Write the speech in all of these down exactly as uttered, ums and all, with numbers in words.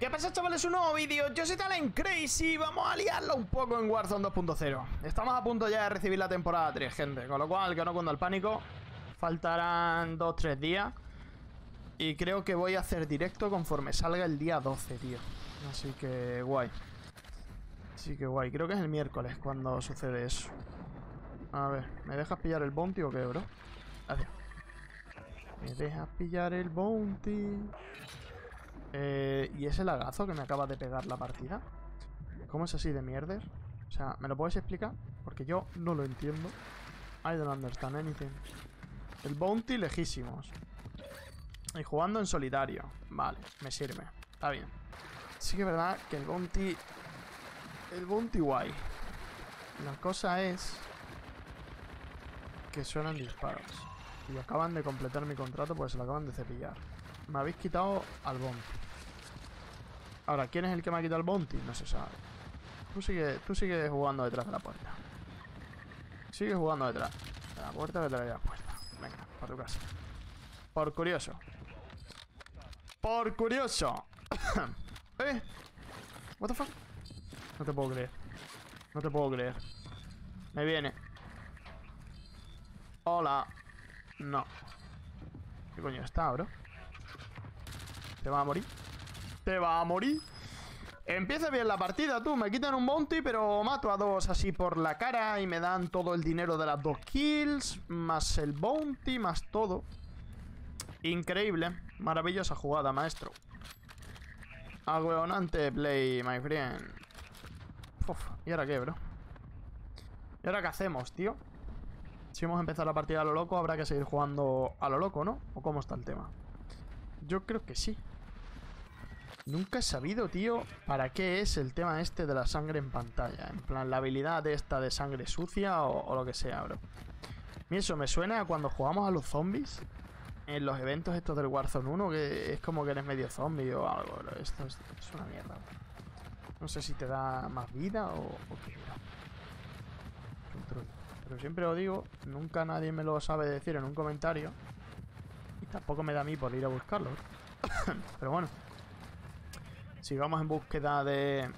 ¿Qué pasa, chavales? Un nuevo vídeo. Yo soy Talent Crazy. Vamos a liarlo un poco en Warzone dos punto cero. Estamos a punto ya de recibir la temporada tres, gente. Con lo cual, que no cunda el pánico. Faltarán dos tres días. Y creo que voy a hacer directo conforme salga el día doce, tío. Así que guay. Así que guay. Creo que es el miércoles cuando sucede eso. A ver, ¿me dejas pillar el bounty o qué, bro? Gracias. ¿Me dejas pillar el bounty? Eh, ¿Y ese lagazo que me acaba de pegar la partida? ¿Cómo es así de mierder? O sea, ¿me lo puedes explicar? Porque yo no lo entiendo. I don't understand anything. El bounty lejísimos. Y jugando en solitario. Vale, me sirve. Está bien. Sí que es verdad que el bounty... El bounty guay. La cosa es... que suenan disparos. Y acaban de completar mi contrato porque se lo acaban de cepillar. Me habéis quitado al bounty. Ahora, ¿quién es el que me ha quitado el bounty? No se sabe. Tú sigue, tú sigue jugando detrás de la puerta. Sigue jugando detrás de la puerta, detrás de la puerta. Venga, para tu casa. Por curioso. Por curioso. ¿Eh? What the fuck? No te puedo creer. No te puedo creer. Me viene. Hola. No. ¿Qué coño está, bro? Te va a morir. Te va a morir. Empieza bien la partida, tú. Me quitan un bounty, pero mato a dos así por la cara. Y me dan todo el dinero de las dos kills. Más el bounty, más todo. Increíble. Maravillosa jugada, maestro. Agüeonante play, my friend. Uf, ¿y ahora qué, bro? ¿Y ahora qué hacemos, tío? Si hemos empezado la partida a lo loco, habrá que seguir jugando a lo loco, ¿no? ¿O cómo está el tema? Yo creo que sí. Nunca he sabido, tío, para qué es el tema este de la sangre en pantalla. En plan, la habilidad esta de sangre sucia o, o lo que sea, bro. Y eso me suena a cuando jugamos a los zombies en los eventos estos del Warzone uno, que es como que eres medio zombie o algo, bro. Esto es, es una mierda, bro. No sé si te da más vida o, o qué, bro. Control. Pero siempre lo digo, nunca nadie me lo sabe decir en un comentario. Y tampoco me da a mí por ir a buscarlo. Pero bueno. Sigamos en búsqueda de... ¿Eh?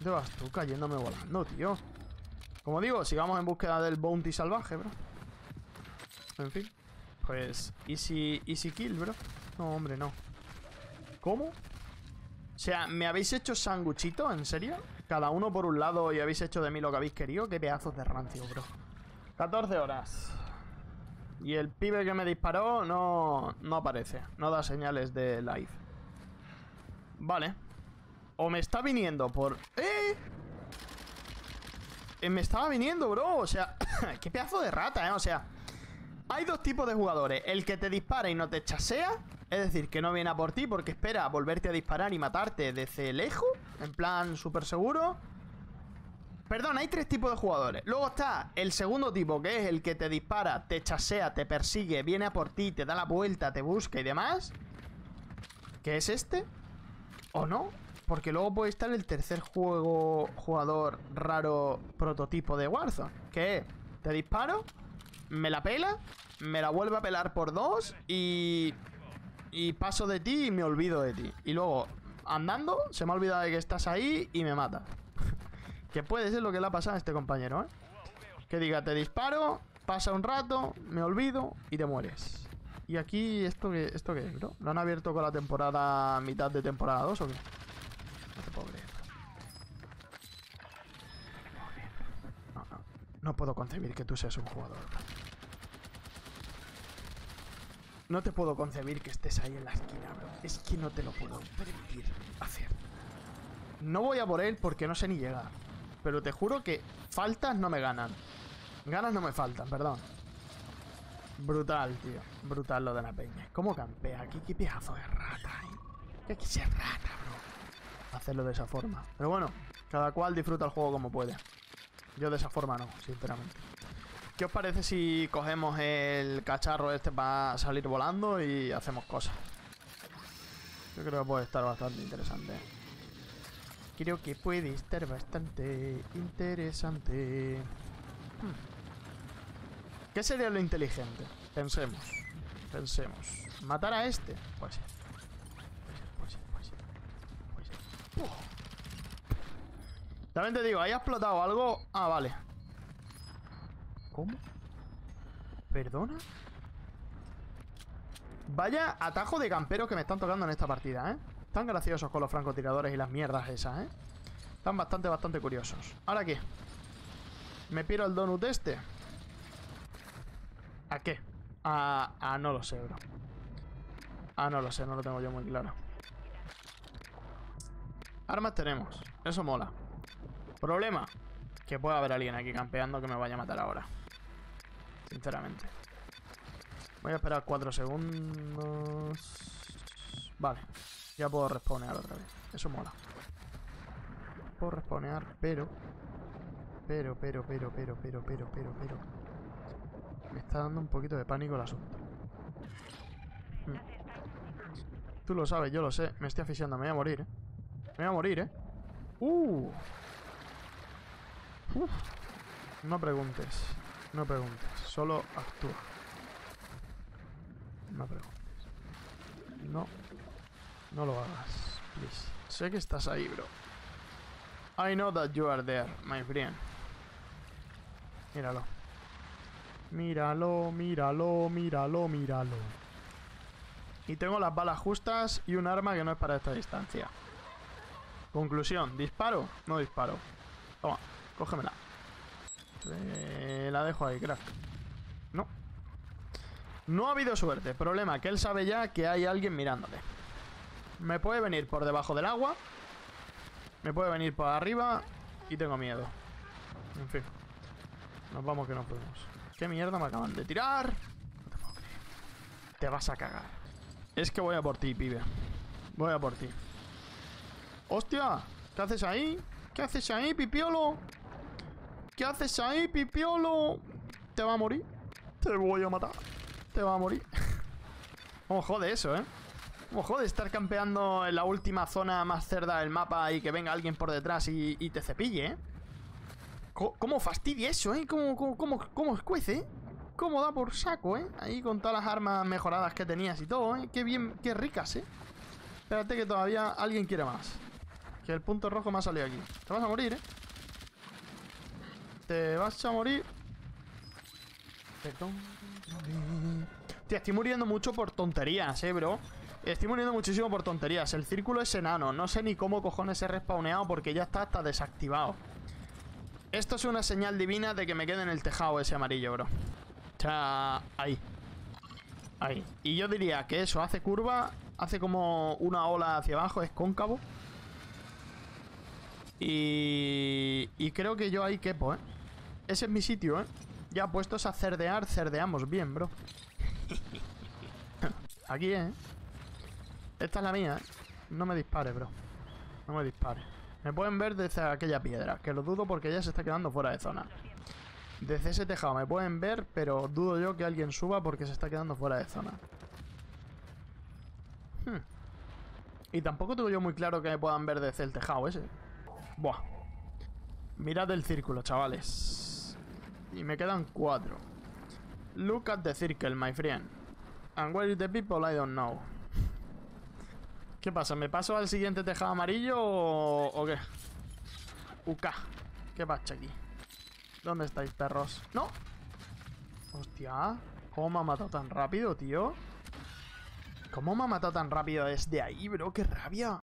¿Dónde vas tú cayéndome volando, tío? Como digo, sigamos en búsqueda del bounty salvaje, bro. En fin. Pues... Easy, easy kill, bro. No, hombre, no. ¿Cómo? O sea, ¿me habéis hecho sanguchito? ¿En serio? Cada uno por un lado y habéis hecho de mí lo que habéis querido. Qué pedazos de rancio, bro. catorce horas. Y el pibe que me disparó no, no aparece. No da señales de live. Vale. O me está viniendo por... ¡Eh! Eh me estaba viniendo, bro. O sea, qué pedazo de rata, ¿eh? O sea, hay dos tipos de jugadores. El que te dispara y no te chasea. Es decir, que no viene a por ti porque espera volverte a disparar y matarte desde lejos. En plan, súper seguro. Perdón, hay tres tipos de jugadores. Luego está el segundo tipo, que es el que te dispara, te chasea, te persigue, viene a por ti, te da la vuelta, te busca y demás. ¿Qué es este? ¿O no? Porque luego puede estar el tercer juego, jugador raro prototipo de Warzone. Que es, te disparo, me la pela, me la vuelve a pelar por dos y... y paso de ti y me olvido de ti. Y luego, andando, se me ha olvidado de que estás ahí y me mata. Que puede ser lo que le ha pasado a este compañero, ¿eh? Que diga, te disparo, pasa un rato, me olvido y te mueres. Y aquí, ¿esto qué, esto qué es, bro? ¿Lo han abierto con la temporada, mitad de temporada dos o qué? No te puedo creer. No, no, no puedo concebir que tú seas un jugador, bro. No te puedo concebir que estés ahí en la esquina, bro. Es que no te lo puedo permitir hacer. No voy a por él porque no sé ni llegar. Pero te juro que faltas no me ganan. Ganas no me faltan, perdón. Brutal, tío. Brutal lo de la peña. ¿Cómo campea aquí? Qué pedazo de rata, ¿eh? Qué quise rata, bro. Hacerlo de esa forma. Pero bueno, cada cual disfruta el juego como puede. Yo de esa forma no, sinceramente. ¿Qué os parece si cogemos el cacharro este para salir volando y hacemos cosas? Yo creo que puede estar bastante interesante. Creo que puede estar bastante interesante. Hmm. ¿Qué sería lo inteligente? Pensemos. Pensemos. ¿Matar a este? Pues sí. Uf. También te digo, ¿ahí ha explotado algo? Ah, vale. ¿Cómo? ¿Perdona? Vaya atajo de camperos que me están tocando en esta partida, ¿eh? Están graciosos con los francotiradores y las mierdas esas, ¿eh? Están bastante, bastante curiosos. ¿Ahora qué? ¿Me piro el donut este? ¿A qué? A... a no lo sé, bro. Ah, no lo sé, no lo tengo yo muy claro. Armas tenemos, eso mola. Problema, que pueda haber alguien aquí campeando que me vaya a matar ahora. Sinceramente. Voy a esperar cuatro segundos. Vale, ya puedo respawnear otra vez, eso mola. Puedo respawnear, pero... Pero, pero, pero, pero, pero, pero, pero, pero... me está dando un poquito de pánico el asunto. Hmm. Tú lo sabes, yo lo sé. Me estoy asfixiando, me voy a morir, ¿eh? Me voy a morir, ¿eh? ¡Uh! ¡Uf! No preguntes. No preguntes. Solo actúa. No preguntes. No. No lo hagas, please. Sé que estás ahí, bro. I know that you are there, my friend. Míralo. Míralo, míralo, míralo, míralo. Y tengo las balas justas y un arma que no es para esta distancia. Conclusión, ¿disparo? No disparo. Toma, cógemela. Eh, la dejo ahí, crack. No. No ha habido suerte. Problema, que él sabe ya que hay alguien mirándole. Me puede venir por debajo del agua. Me puede venir por arriba. Y tengo miedo. En fin. Nos vamos que nos podemos. ¿Qué mierda me acaban de tirar? No te puedo creer. Te vas a cagar. Es que voy a por ti, pibe. Voy a por ti. ¡Hostia! ¿Qué haces ahí? ¿Qué haces ahí, pipiolo? ¿Qué haces ahí, pipiolo? Te va a morir. Te voy a matar. Te va a morir. Como jode eso, ¿eh? Como jode estar campeando en la última zona más cerda del mapa y que venga alguien por detrás y, y te cepille, ¿eh? ¿Cómo, cómo fastidia eso, eh? ¿Cómo, cómo, cómo, cómo escuece, eh? Cómo da por saco, ¿eh? Ahí con todas las armas mejoradas que tenías y todo, ¿eh? Qué bien, qué ricas, ¿eh? Espérate que todavía alguien quiere más. Que el punto rojo me ha salido aquí. Te vas a morir, ¿eh? Te vas a morir. Perdón. Tío, estoy muriendo mucho por tonterías, ¿eh, bro? Estoy muriendo muchísimo por tonterías. El círculo es enano. No sé ni cómo cojones he respawneado porque ya está hasta desactivado. Esto es una señal divina de que me quede en el tejado ese amarillo, bro. O sea, ahí. Ahí. Y yo diría que eso hace curva, hace como una ola hacia abajo, es cóncavo. Y... y creo que yo ahí quepo, ¿eh? Ese es mi sitio, ¿eh? Ya puestos a cerdear, cerdeamos bien, bro. Aquí, ¿eh? Esta es la mía, ¿eh? No me dispare, bro. No me dispare. Me pueden ver desde aquella piedra, que lo dudo porque ya se está quedando fuera de zona. Desde ese tejado me pueden ver, pero dudo yo que alguien suba porque se está quedando fuera de zona. Hmm. Y tampoco tengo yo muy claro que me puedan ver desde el tejado ese. Buah. Mirad el círculo, chavales. Y me quedan cuatro. Look at the circle, my friend. And where is the people, I don't know. ¿Qué pasa? ¿Me paso al siguiente tejado amarillo o, o qué? U K. ¿Qué pasa aquí? ¿Dónde estáis, perros? ¡No! ¡Hostia! ¿Cómo me ha matado tan rápido, tío? ¿Cómo me ha matado tan rápido desde ahí, bro? ¡Qué rabia!